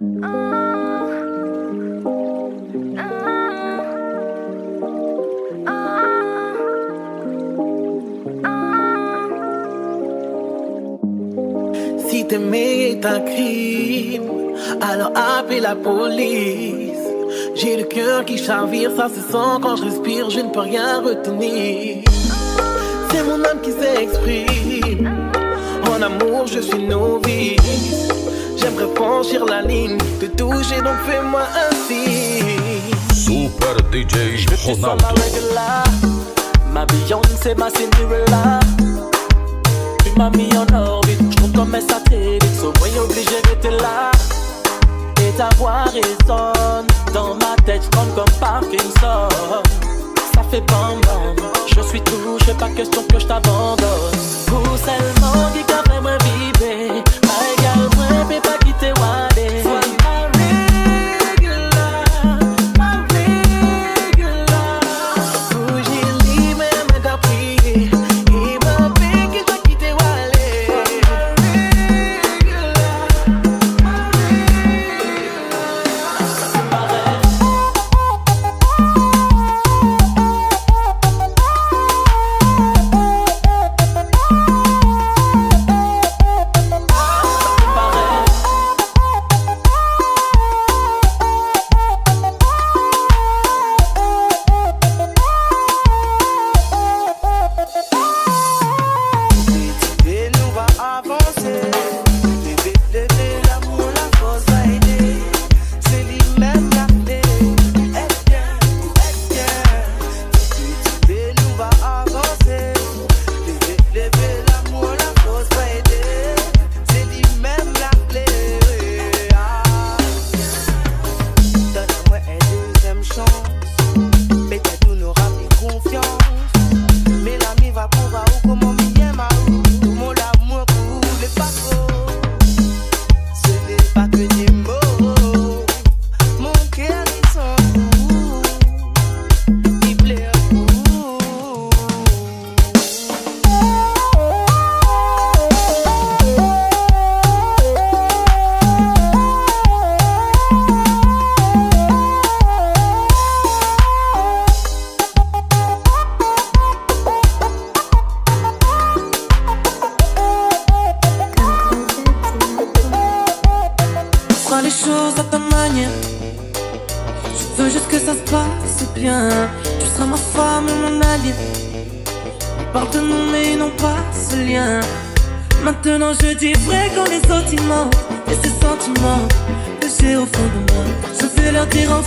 Si te mets un crime, alors appelle la police. J'ai le cœur qui chavire, ça se sent quand je respire, je ne peux rien retenir. C'est mon âme qui s'exprime. En amour, je suis novice. J'aimerais franchir la ligne, te toucher, donc fais-moi un signe. Super DJ Ronaldo. Ma regular, ma Beyoncé, ma Cinderella. Tu m'as mis en orbite, je compte comme un satellite. Sommeil obligé d'être là. Et ta voix résonne dans ma tête, je tombe comme Parkinson. Ça fait bam bam, je suis touché, pas question que je t'abandonne. Pour seulement qui a fait moi vibrer.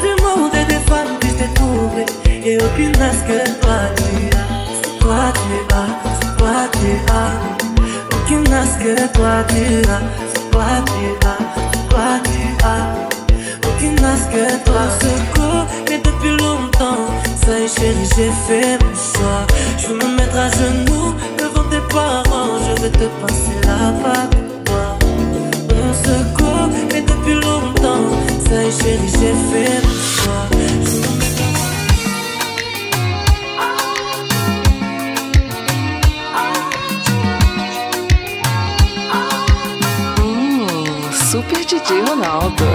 du monde et des quando este tuve, eu que nasca quatira, o que nasca quatira, o que nasca quatira, mais depuis longtemps, ça y est chérie, j'ai fait mon choix. Je veux me mettre à genoux devant tes parents, je vais te passer la bague. On se court, mais depuis longtemps, ça y est chérie, j'ai fait mon choix. Je veux me mettre à genoux. Super DJ Ronaldo.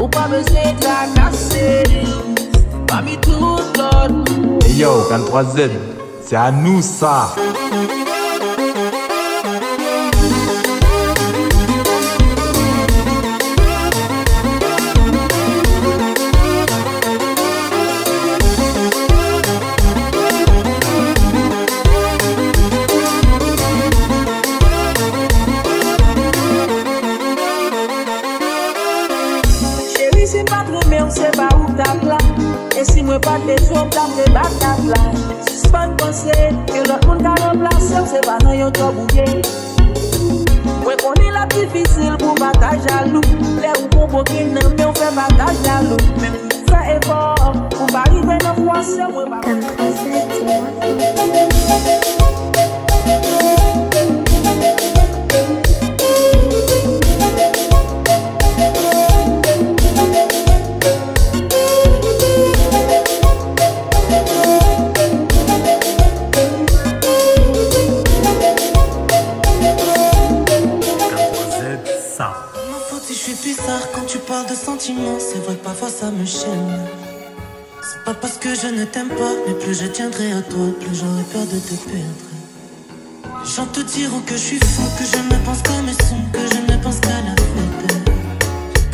Ou pas me c'est la casser. Pas mis tout l'autre. Hey yo, 43Z, c'est à nous ça. Pas de job, la me bat la plage. Si pas penser que l'autre monde a remplacé, c'est pas dans yon top bouillé. Ouais, on est la difficile pour bataille jaloux. Les ou convoquer, non, mais on fait bataille jaloux. Même si tu fais effort, on va arriver dans le français, ouais, bah. C'est vrai, parfois ça me chaîne. C'est pas parce que je ne t'aime pas, mais plus je tiendrai à toi, plus j'aurai peur de te perdre. Les gens te diront que je suis fou, que je ne pense qu'à mes sons, que je ne pense qu'à la fête.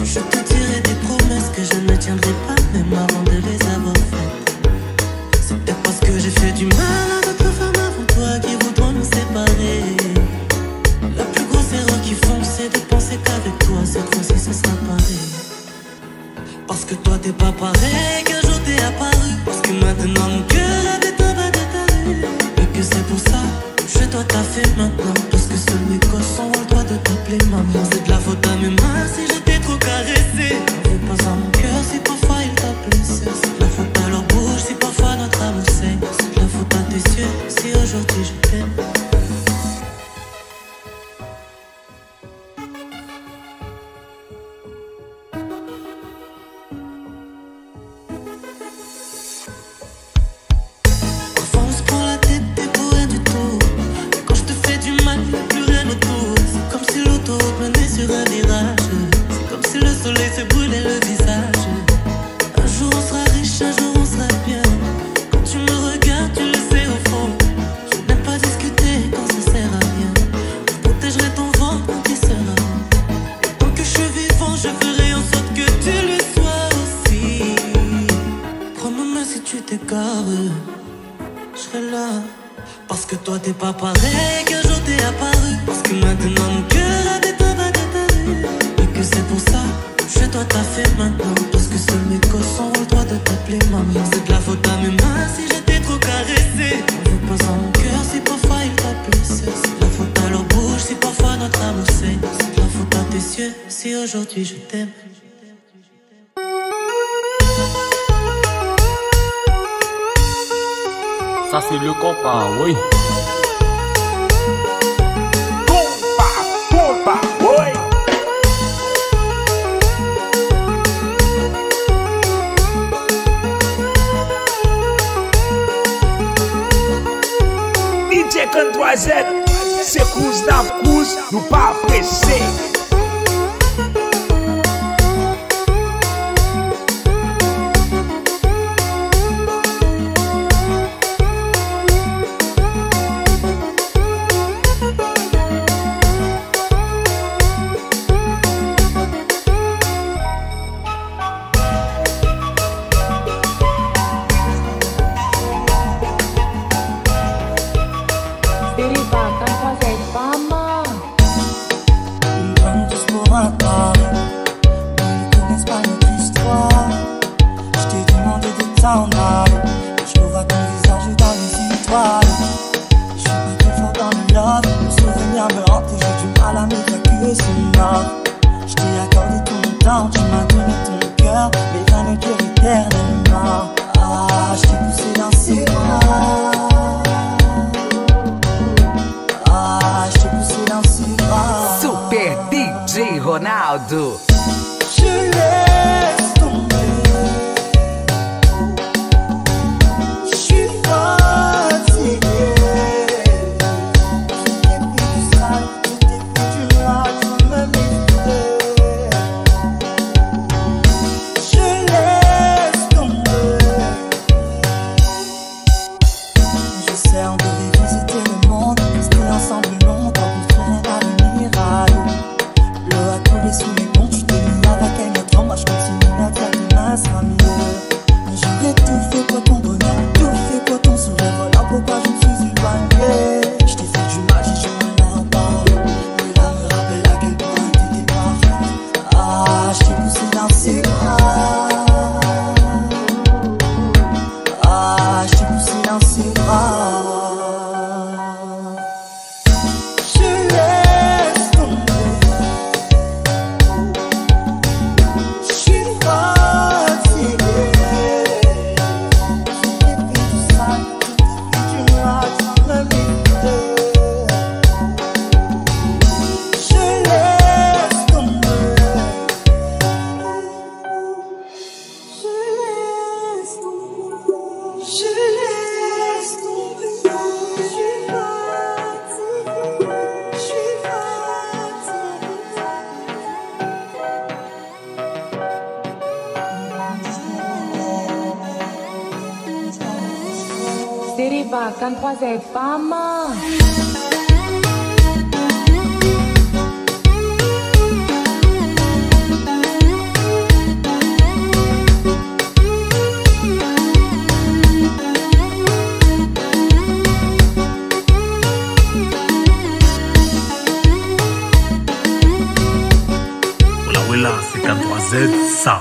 Je te dirai des promesses que je ne tiendrai pas, même avant de les avoir faites. C'est peut-être parce que j'ai fait du mal à d'autres femmes avant toi qui voudront nous séparer. La plus grosse erreur qu'ils font, c'est de penser qu'avec toi, cette fois-ci, ce sera pareil. Parce que toi t'es pas pareil, qu'un jour t'es apparu. Parce que maintenant mon cœur est en bas de ta rue. Et que c'est pour ça que je dois taffer maintenant. Parce que seuls mes gosses ont le droit de t'appeler maman. C'est de la faute à mes mains si je t'ai trop caressé. Fais pas à mon cœur si parfois il t'a blessé. C'est de la faute à leur bouche si parfois notre amour saigne. C'est de la faute à tes yeux si aujourd'hui je t'aime. Ça c'est le compas, oui. Compas, oui. DJ Kaness, c'est cause d'âme, cause nous pas pressé. Super DJ Ronaldo. Je laisse tomber. Je suis fatigué. Je t'ai pris du sale, je t'ai pris du mal, tu m'as mis pas, 43Z, pas mal. Hola, c'est 43Z, ça.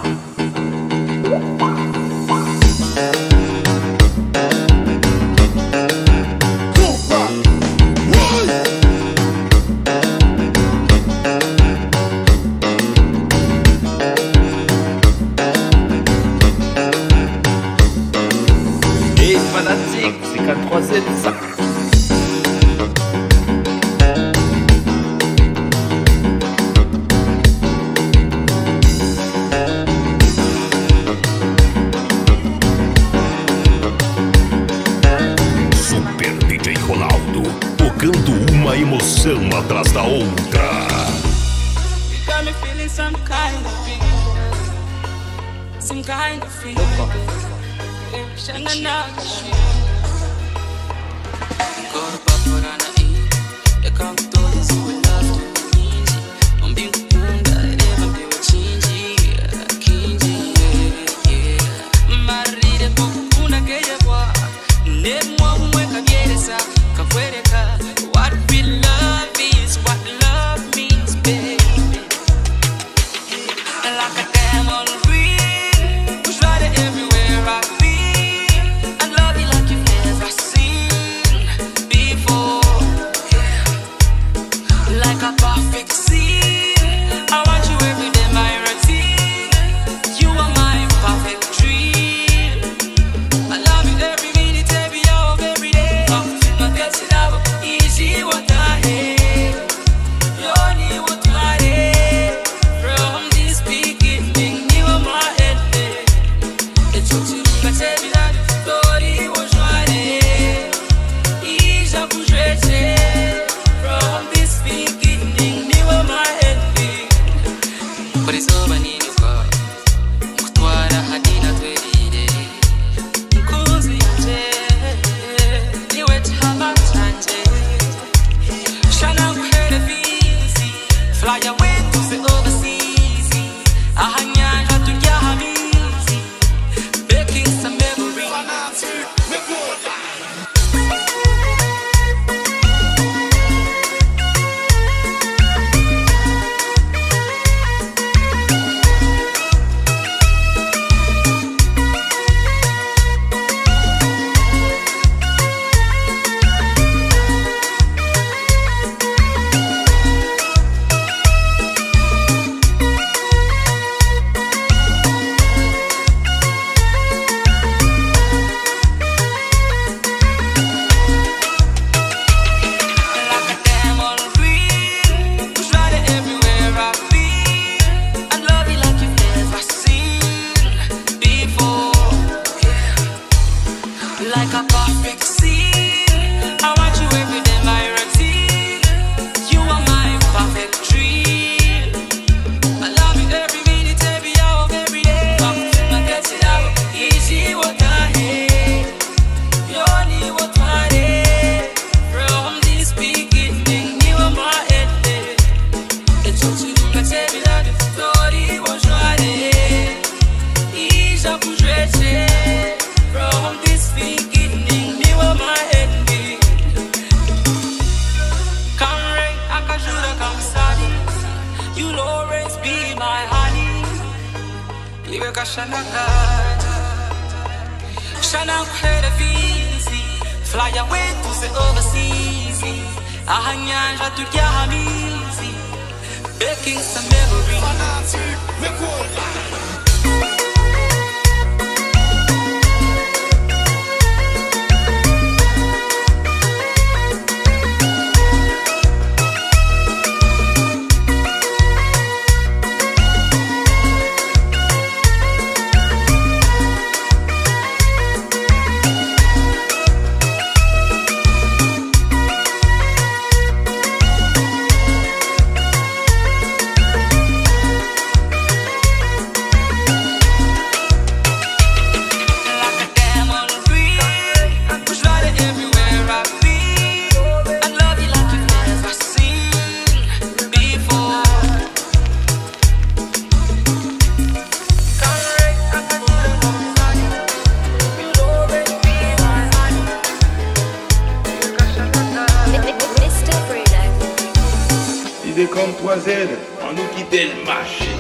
43Z, on nous quitter le marché.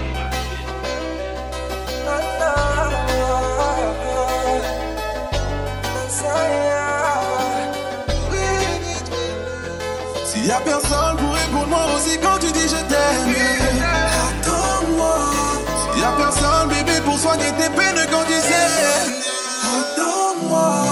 S'il y a personne pour répondre aussi quand tu dis je t'aime, attends-moi. S'il y a personne bébé pour soigner tes peines quand tu sais, attends-moi.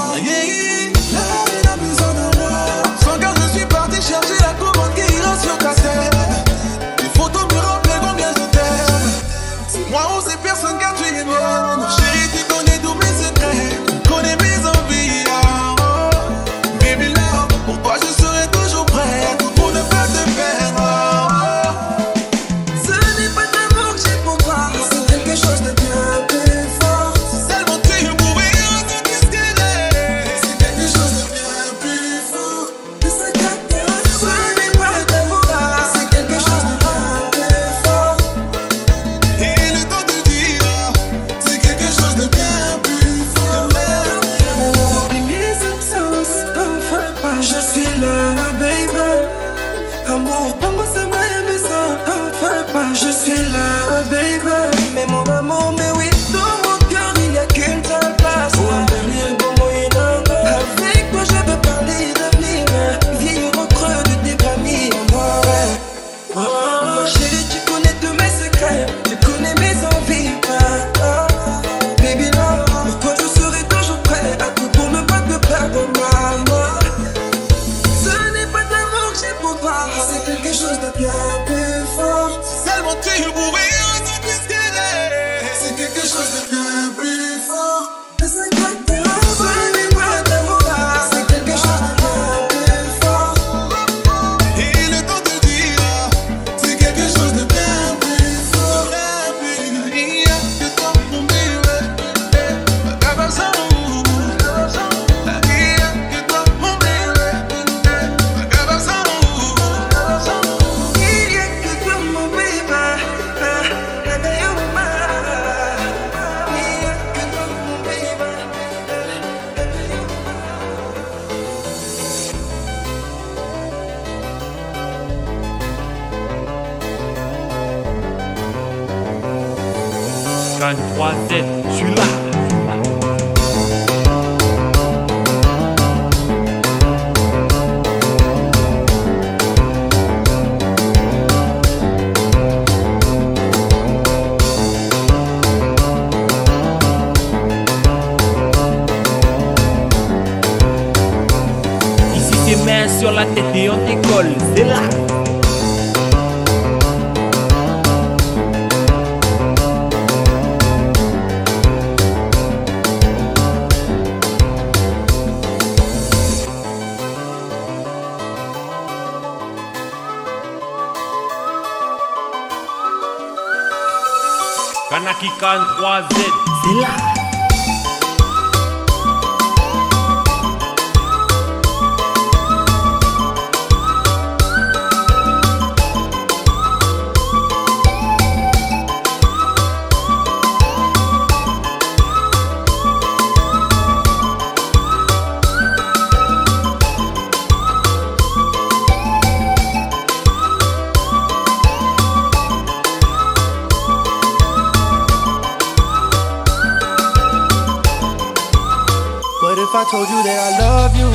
Told you that I love you,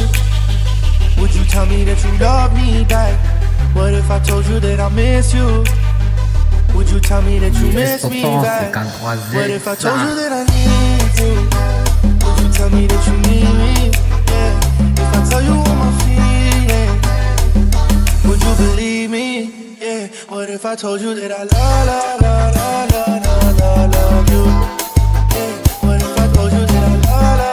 would you tell me that you love me back? What if I told you that I miss you, would you tell me that you miss me back? What if I told you that I need you, would you tell me that you need me? Yeah. If I tell you all my feelings, would you believe me? Yeah. What if I told you that I love, love, love, love, love, love, love you? Yeah. What if I told you that I love, love,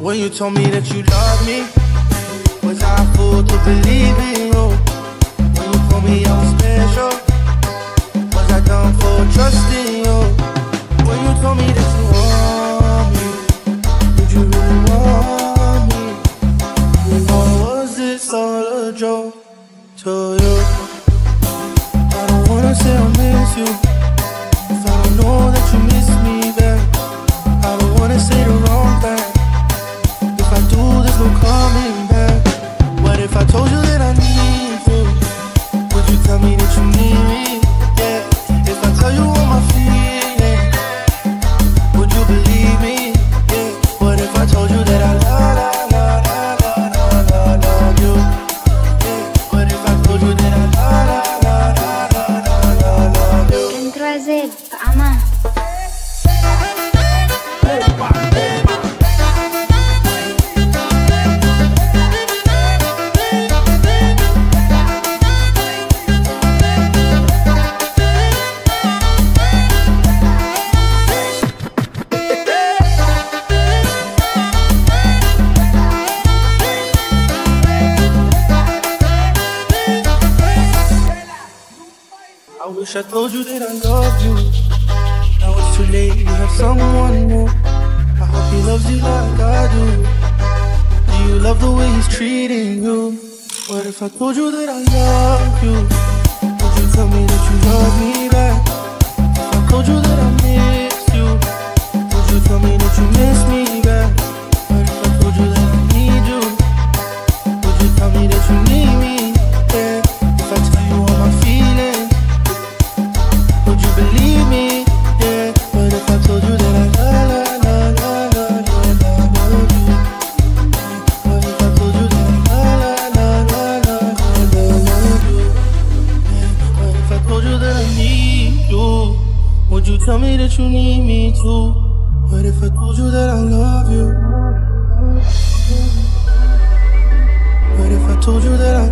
when you told me that you loved me, was I a fool to believe in you? When you told me me I'm special, was I done for trusting you? When you told me that you want me, did you really want me? Or was this all a joke to you? I don't wanna say I miss you, cause I don't know that you miss me back. I don't wanna say the wrong thing, if I do there's no coming back. What if I told you that I need you? Tell me that you need me, yeah. If I tell you all my feelings, would you believe me, yeah? What if I told you that I love you, yeah? What if I told you that I love you? 43Z, Aman. I told you that I love you. Now it's too late, you have someone new. I hope he loves you like I do. Do you love the way he's treating you? What if I told you that I love you? Would you tell me that you love me back? If I told you that I miss you, would you tell me that you miss me back? What if I told you that I need you? Would you tell me that you need me? Yeah. If I tell you all my feelings, believe me, yeah. But if I told you that I love you, what if I told you that I love you, yeah. What if I told you that I need you? Would you tell me that you need me too? What if I told you that I love you? What if I told you that I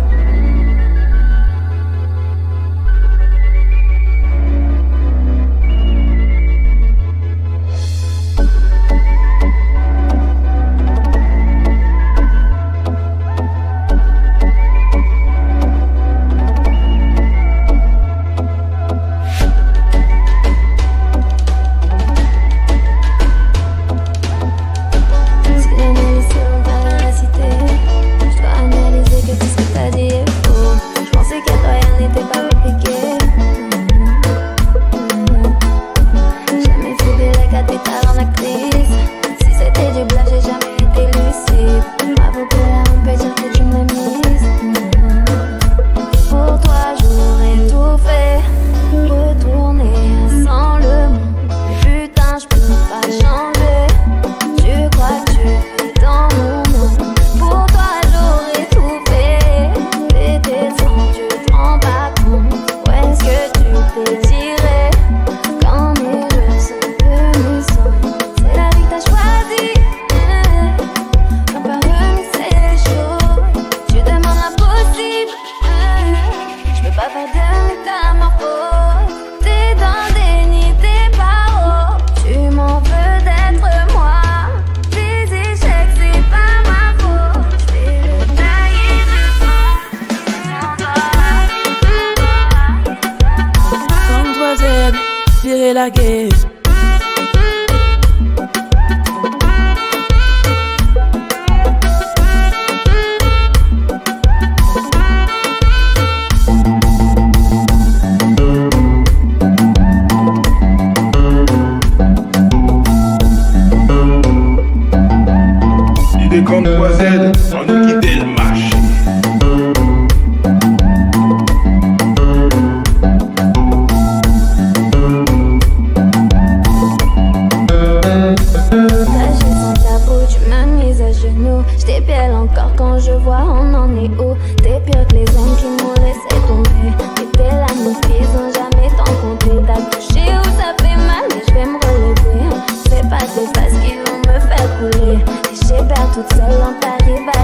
toute seule en Paris.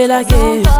feel like it.